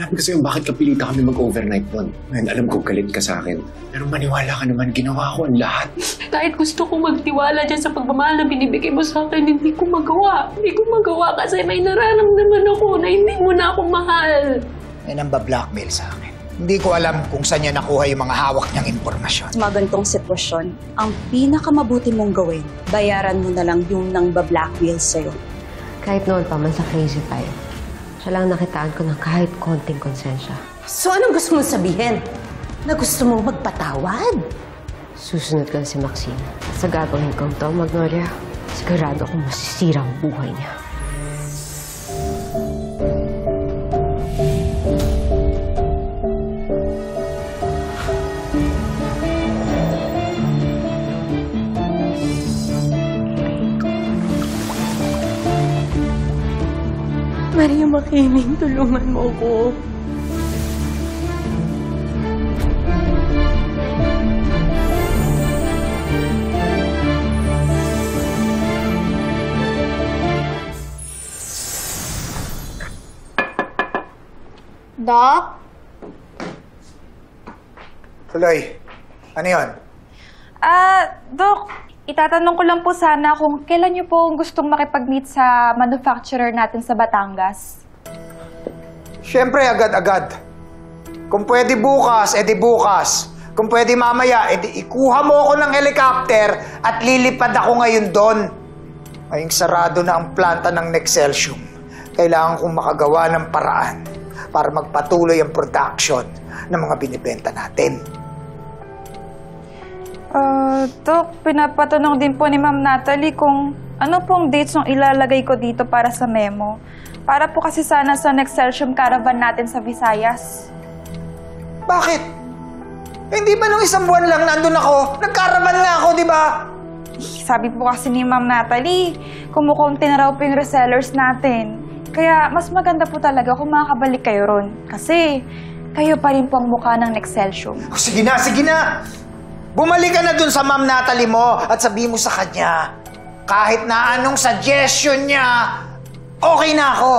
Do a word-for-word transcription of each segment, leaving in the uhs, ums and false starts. Alam kasi yung bakit kapilita kami mag-overnight nun. Ngayon, alam ko galit ka sa akin. Pero maniwala ka naman, ginawa ko ang lahat. Kahit gusto ko magtiwala dyan sa pagmamahal na binibigay mo sa akin, hindi ko magawa. Hindi ko magawa kasi may nararamdaman ako na hindi mo na ako mahal. May namba-blackmail sa akin. Hindi ko alam kung saan niya nakuha yung mga hawak niyang impormasyon. Sa mga ganitong sitwasyon, ang pinakamabuti mong gawin, bayaran mo na lang yung nang ba-blackmail sa'yo. Kahit noon pa man sa Crazy Five, siya lang nakitaan ko ng kahit konting konsensya. So anong gusto mong sabihin? Na gusto mong magpatawad? Susunod ka si Maxine. Sa gagawin kong to, Magnolia, sigurado akong masisira ang buhay niya. Maria Makiling, tulungan mo ko. Doc? Tuloy, ano yun? Ah, uh, Doc, itatanong ko lang po sana kung kailan niyo po gustong makipag-meet sa manufacturer natin sa Batangas. Siyempre, agad-agad. Kung pwede bukas, edi bukas. Kung pwede mamaya, edi ikuha mo ako ng helicopter at lilipad ako ngayon doon. Ngayong sarado na ang planta ng Nexelsium. Kailangan kong makagawa ng paraan para magpatuloy ang production ng mga binibenta natin. Uh, Dok, pinapatanong din po ni Ma'am Natalie kung ano pong dates yung ilalagay ko dito para sa memo. Para po kasi sana sa Nexelsium caravan natin sa Visayas. Bakit? Hindi eh, ba nung isang buwan lang nandun ako? Nag-caravan na ako, di ba? Sabi po kasi ni Ma'am Natalie, kumukunti na raw po yung resellers natin. Kaya mas maganda po talaga kung makakabalik kayo ron. Kasi kayo pa rin po ang mukha ng Nexelsium. Oh, sige na, sige na! Bumalik ka na dun sa Ma'am Natalie mo at sabi mo sa kanya, kahit na anong suggestion niya, okay na ako.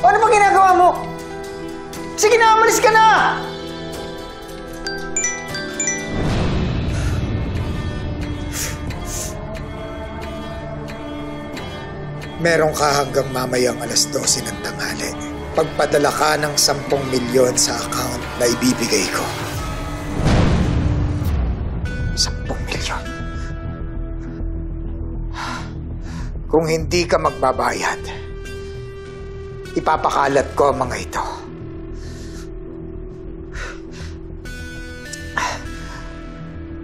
O, ano ba ginagawa mo? Sige na, umalis ka na! Meron ka hanggang mamayang alas dose ng tanghali. Pagpadala ka ng sampung milyon sa account na ibibigay ko. sampung milyon. Kung hindi ka magbabayad, ipapakalat ko ang mga ito.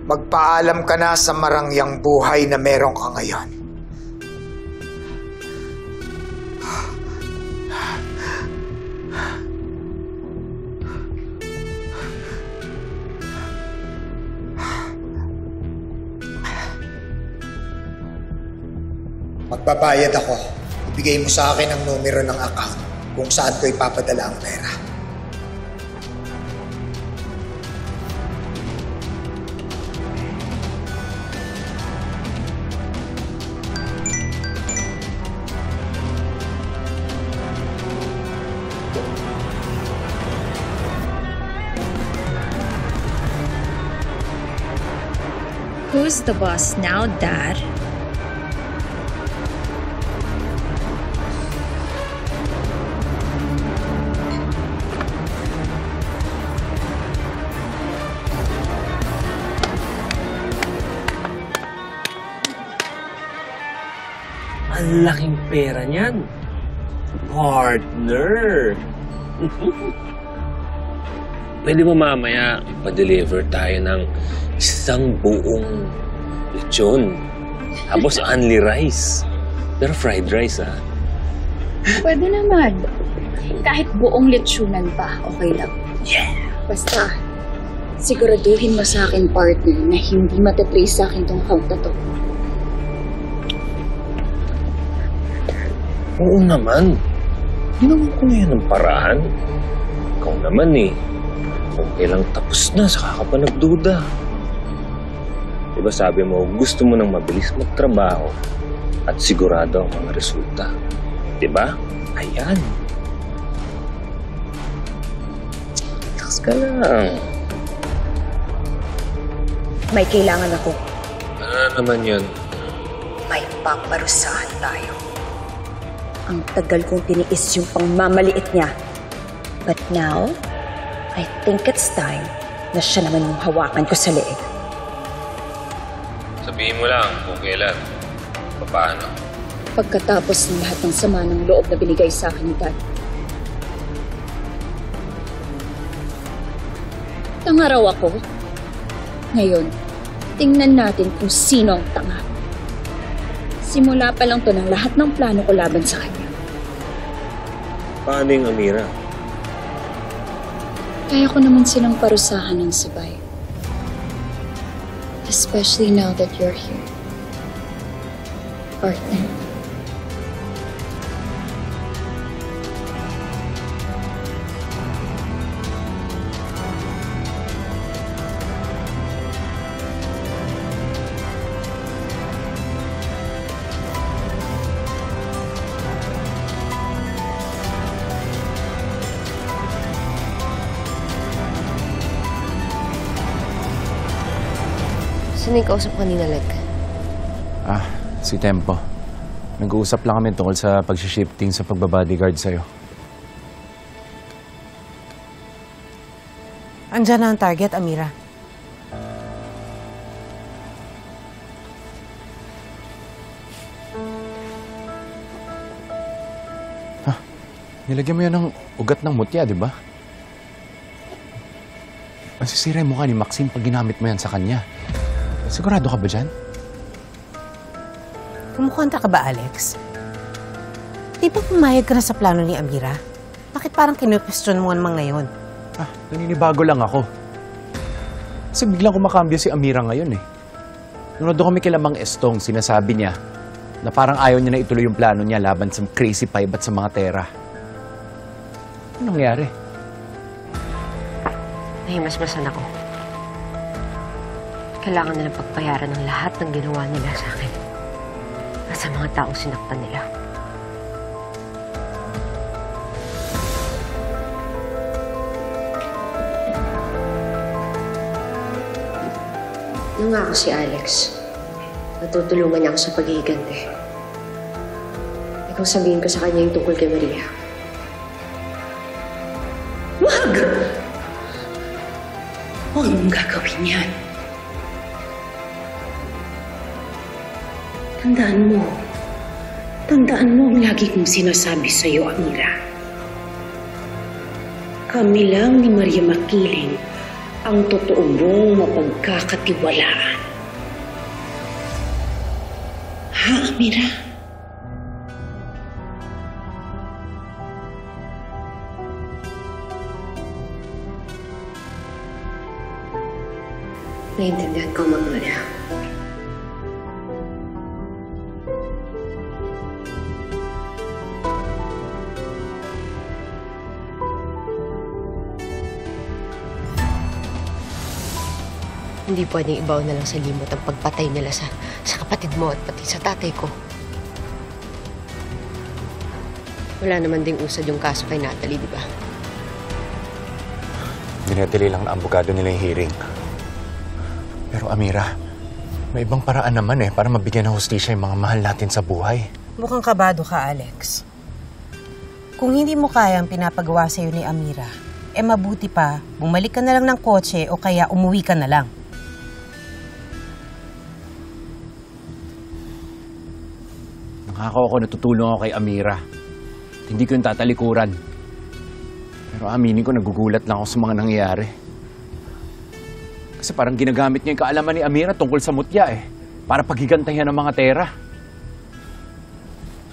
Magpaalam ka na sa marangyang buhay na meron ka ngayon. Magbabayad ako. Ibigay mo sa akin ang numero ng account kung saan ko ipapadala ang pera. Who's the boss now, Dad? Ang laking pera niyan. Partner! Pwede mo mamaya ipa-deliver tayo ng isang buong lechon. Tapos only rice. Pero fried rice, ha? Pwede naman. Kahit buong lechonan pa, okay lang. Yeah! Basta, siguraduhin mo sa akin, partner, na hindi matatrace sa akin tong account na to. Oo naman. Ginawa ko na yan ng paraan. Ikaw naman eh. Okay lang tapos na, saka ka pa nagduda. Diba sabi mo, gusto mo nang mabilis magtrabaho at sigurado ang mga resulta. Diba? Ayan. Relax ka lang. May kailangan ako. Ah, naman yun. May paparusahan tayo. Ang tagal kong tiniis yung pangmamaliit niya. But now, I think it's time na siya naman yung hawakan ko sa leeg. Sabihin mo lang kung kailan, paano. Pagkatapos ng lahat ng sama ng loob na binigay sa akin ni Dad. Tanga raw ako. Ngayon, tingnan natin kung sino ang tanga. Simula pa lang to ng lahat ng plano ko laban sa kanya. Paano yung Amira? Kaya ko naman silang parusahan ng sabay. Especially now that you're here. Partner. Sino yung kausap kanina, Leg? Ah, si Tempo. Nag-uusap lang kami tungkol sa pag-shifting sa pagbabodyguard sa'yo. Andiyan na ang target, Amira. Ha? Nilagyan mo yan ng ugat ng mutya, di ba? Masisira yung mukha ni Maxine pag ginamit mo yan sa kanya. Sigurado ka ba dyan? Kumukonta ka ba, Alex? Di ba pumayag ka na sa plano ni Amira? Bakit parang kinu-question mo naman ngayon? Ah, naninibago lang ako. Kasi biglang kumakambyo si Amira ngayon eh. Nung nado kami kailamang Estong, sinasabi niya na parang ayaw niya na ituloy yung plano niya laban sa Crazy Five at sa mga Tera. Anong nangyari? Nahimasmasan ako. Kailangan nilang pagbayaran ng lahat ng ginawa nila sa akin at sa mga taong sinaktan nila. Nangako si Alex. Natutulungan niya ako sa paghihiganti. Ikaw sabihin ko sa kanya yung tungkol kay Maria. Wag! Huwag mong gagawin yan. Tandaan mo. Tandaan mo ang lagi kong sinasabi sa'yo, Amira. Kami lang ni Maria Makiling ang totoo mong mapagkakatiwalaan. Ha, Amira? Naiintindihan ko, Magnolia. Hindi pwedeng ibaw na lang sa limot ang pagpatay nila sa, sa kapatid mo at pati sa tatay ko. Wala naman ding usad yung kaso kay Natalie, di ba? Dinetili lang na abogado nila yung hearing. Pero Amira, may ibang paraan naman eh para mabigyan ng hustisya yung mga mahal natin sa buhay. Mukhang kabado ka, Alex. Kung hindi mo kayang pinapagawa sa'yo ni Amira, eh mabuti pa, bumalik ka na lang ng kotse o kaya umuwi ka na lang. Nakako ako, natutulong ako kay Amira. Hindi ko yung tatalikuran. Pero aminin ko, nagugulat lang ako sa mga nangyayari. Kasi parang ginagamit niya yung kaalaman ni Amira tungkol sa mutya eh. Para paghigantayan ng mga tera.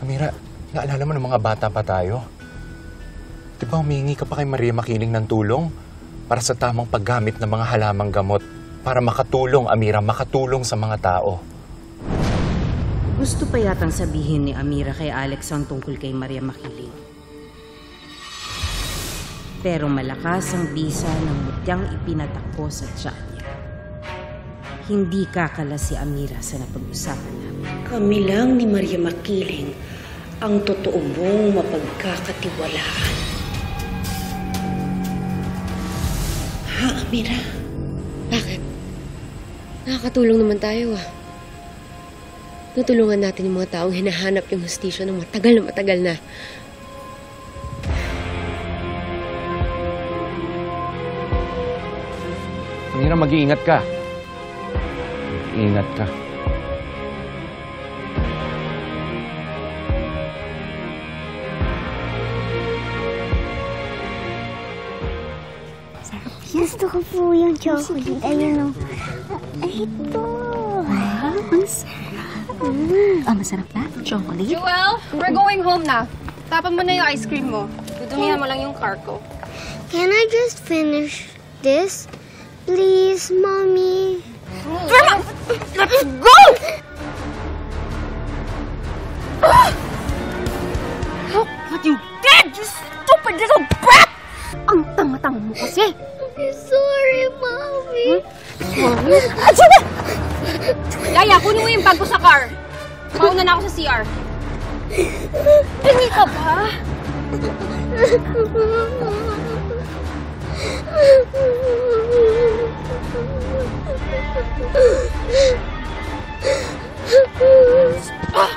Amira, naalala mo ng mga bata pa tayo? Di ba humingi ka pa kay Maria Makiling ng tulong? Para sa tamang paggamit ng mga halamang gamot. Para makatulong, Amira, makatulong sa mga tao. Gusto pa yatang sabihin ni Amira kay Alex ang tungkol kay Maria Makiling. Pero malakas ang bisa ng mutyang ipinatakbo sa tiyak niya. Hindi kakala si Amira sa napag-usapan namin. Kami lang ni Maria Makiling ang totoo mong mapagkakatiwalaan. Ah, Amira. Bakit? Nakakatulong naman tayo, ah. Tutulungan natin yung mga taong hinahanap yung hustisya ng matagal na matagal na. Amira, mag-iingat ka. Mag-iingat ka. Gusto ko po yung chocolate. Ayun, ito. Wow, ang sarap. Mm. Oh, masarap na? Chocolate? Joel, we're going home na. Tapan mo na yung ice cream mo. Dudumihan mo lang yung car ko. Can I just finish this? Please, Mommy. Let's go! Look what you did, you stupid little brat! Ang tanga-tanga mo kasi. Sorry, Mommy. Sorry? Daya, kunin mo yung bag ko sa car. Mauna na ako sa C R. Pingi ka ba? Ah! Nakikita. Oh.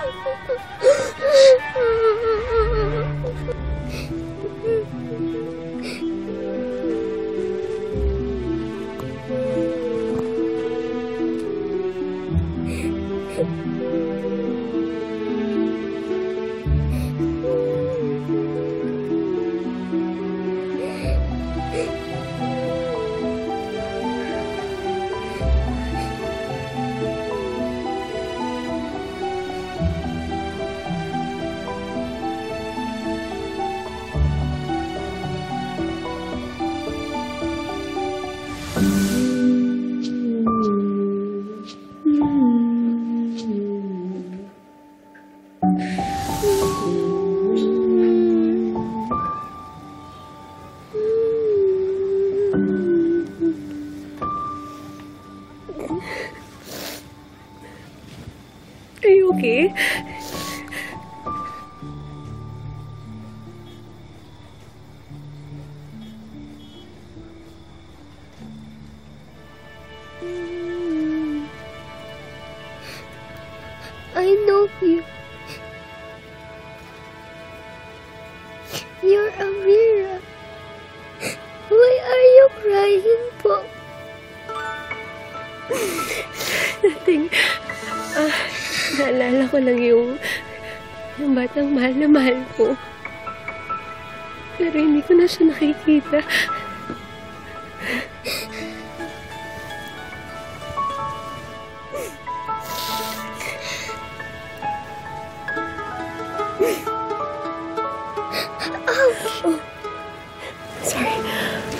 Sorry.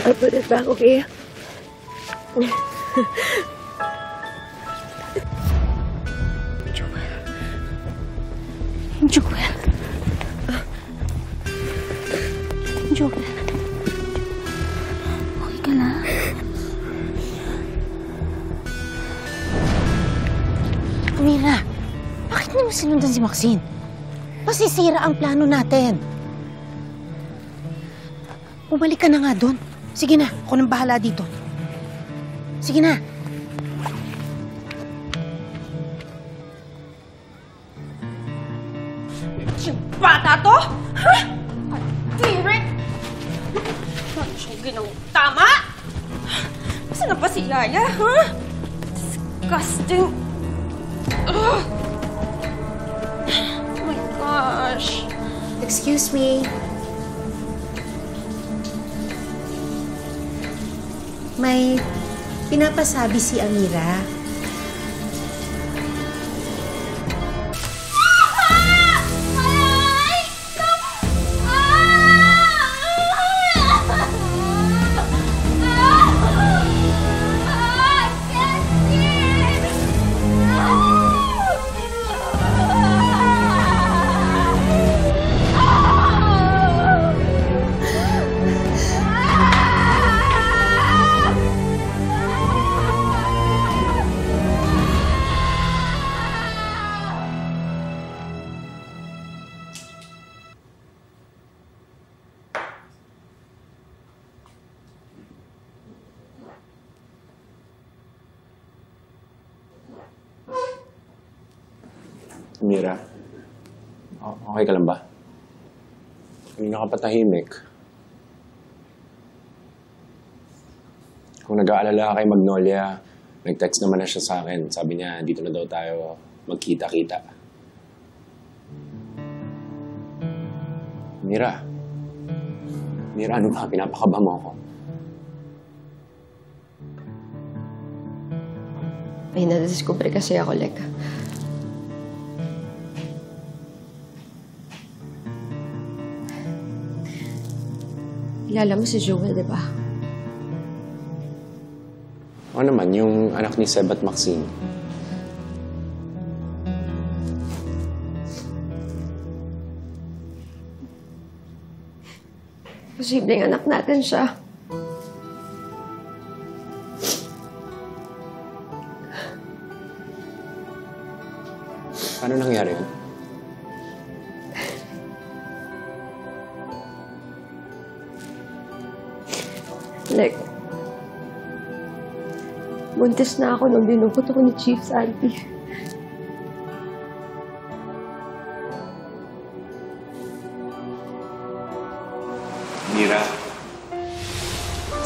I'll put it back, okay? Joel. Joel. Joel. Amira, bakit niyo sinundan si Maxine? Masisira ang plano natin. Bumalik ka na nga doon. Sige na, ako nang bahala dito. Sige na. Yung bata to? Ha? Pag-tirik! Ano siyang ginawang tama? Saan na ba si Yaya, ha? Disgusting! Oh my gosh. Excuse me. May pinapasabi si Amira. Amira! Amira, okay ka lang ba? Kanina ka patahimik. Kung nag-aalala kay Magnolia, nag-text naman na siya sa akin. Sabi niya, dito na daw tayo magkita-kita. Amira, Amira, ano ba? Pinapakaba mo ako. Ay, nadiskubre kasi ako, Lek. Kilala mo si Joel, di ba? Oo naman, yung anak ni Seb at Maxine. Posibleng anak natin siya. Ano nangyari yun? Lek, buntis na ako nung binukot ako ni Chief Santi. Amira,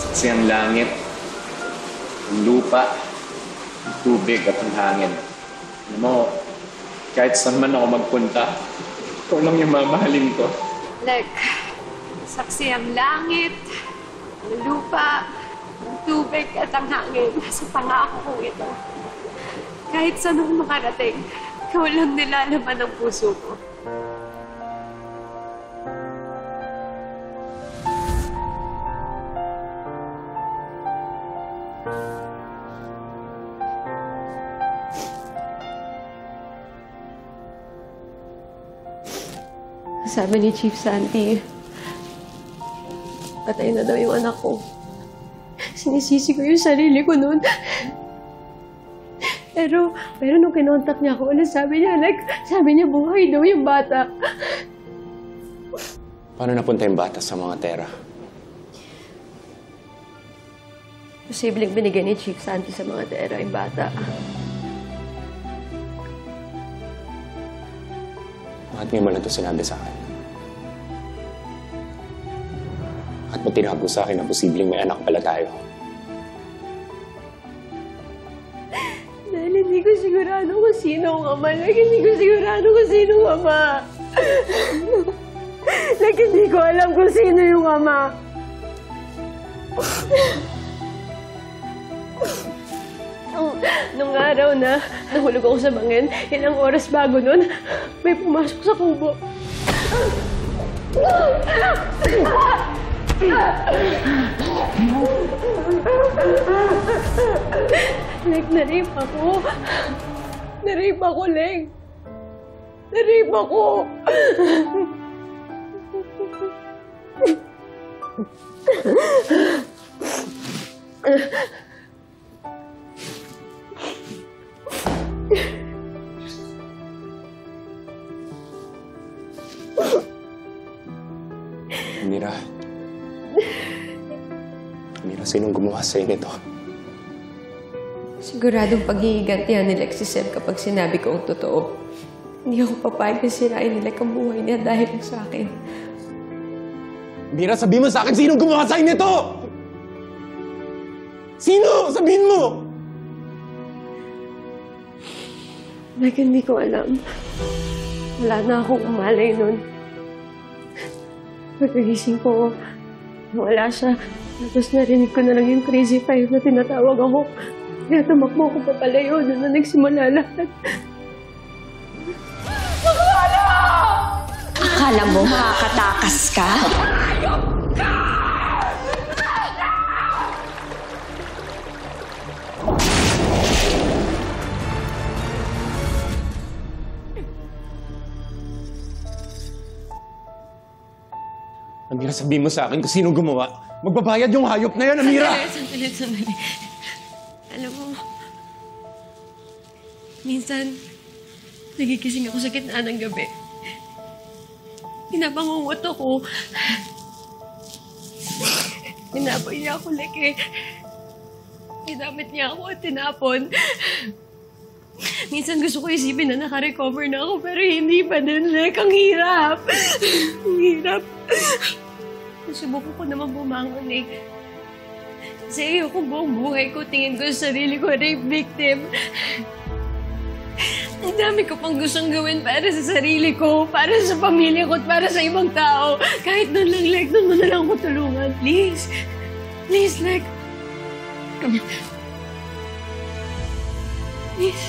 saksi ang langit, ang lupa, ang tubig at ang hangin. Alam mo, kahit saan man ako magpunta, ikaw lang yung mamahalin ko. Lek, saksi ang langit, ang lupa, ang tubig at ang hangin sa pangako ko ito. Kahit saan ako makarating, ikaw lang nilalaman ang puso ko. Sabi ni Chief Santi, patay na daw yung anak ko. Sinisisi ko yung sarili ko noon. Pero, pero nung kinontak niya ako, ano sabi niya, like, sabi niya buhay daw yung bata. Paano napunta yung bata sa mga tera? Posibleng binigay ni Chief Santi sa mga tera yung bata. At may malang ito sinabi sa akin. At mo tinahagos sa akin na posibleng may anak pala tayo. Dahil hindi ko sigurado kung sino ang ama. Like, hindi ko sigurado kung sino ang ama. Like, hindi ko alam kung sino yung ama. Nung araw na nahulog ako sa bangin, ilang oras bago nun, may pumasok sa kubo. Lek, na-rape ako. Na-rape ako, Lek. Na-rape ako. Amira. Amira, sinong gumawa sa'yo nito? Siguradong paghihigantihan ni Lek si Seb kapag sinabi ko ang totoo. Hindi ako papayag na sirain ni Lek ang buhay niya dahil sa akin. Amira, sabihin mo sa akin sinong gumawa sa'yo nito! Sino? Sabihin mo! Lek, hindi ko alam. Wala na akong umalay nun. Pagkagising ko, wala siya. Tapos narinig ko na lang yung crazy five na tinatawag ako. Kaya tumakbo ko pa pala yun. Doon na nagsimula lahat. Magwala! Akala mo makakatakas ka? Ayok ka! Amira, sabihin mo sa akin kung sino gumawa. Magbabayad yung hayop na yan, Amira! Sandali, sandali, sandali. Alam mo, minsan, nagigising ako sa gitna ng gabi. Pinabangungot ako. Tinapon niya ako, Lek, eh. Pinamit niya ako at tinapon. Minsan gusto ko isipin na nakarecover na ako, pero hindi pa din, Lek. Ang hirap. Ang hirap. Nasubukan ko naman bumangon, Lek. Sa iyo kung buong buhay ko, tingin ko sa sarili ko, rape victim. Ang dami ko pang gustong gawin para sa sarili ko, para sa pamilya ko, at para sa ibang tao. Kahit doon lang, Lek, doon mo na lang ko tulungan. Please. Please, Lek. Come on. Please.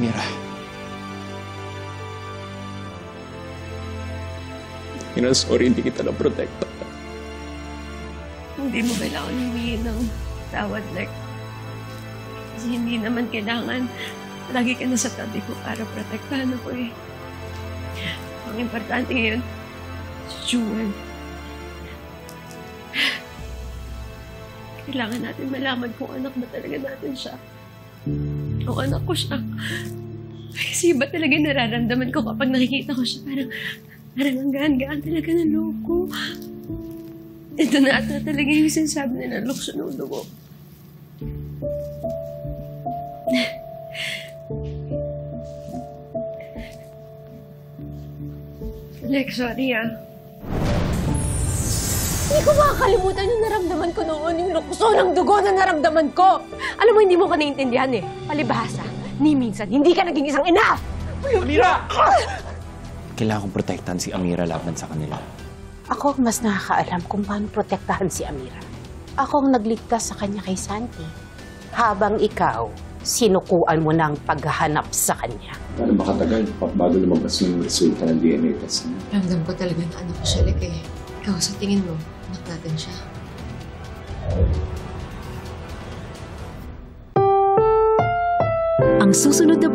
Amira. You know, sorry, hindi kita na-protect. Hindi mo kailangan humihin ng tawad, Lek. Kasi hindi naman kailangan. Lagi ka na sa tabi ko para protektahan ako eh. Ang importante ngayon, si Juan. Kailangan natin malaman kung anak ba talaga natin siya. O anak ko siya. Kasi ba talaga nararamdaman ko kapag nakikita ko siya? Parang, parang ang gaan-gaan talaga ng loob ko. Ito na ata talaga yung sinasabi na nalukso ng dugo. Lek, sorry ah. Hindi ko makakalimutan yung naramdaman ko noon, yung lukso ng dugo na naramdaman ko. Alam mo, hindi mo ka naiintindihan eh. Palibhasa, ni minsan, hindi ka naging isang ina! Amira! Kailangan kong protektahan si Amira laban sa kanila. Ako ang mas nakakaalam kung paano protektahan si Amira. Ako ang nagligtas sa kanya kay Santi. Habang ikaw, sinukuan mo ng paghahanap sa kanya. Paano ba katagal? Bago lumabas yung resulta ng D N A test niya. Ramdam ko talaga na ano ko siya, Lek eh. Ikaw, sa tingin mo, anak natin siya. Ang susunod na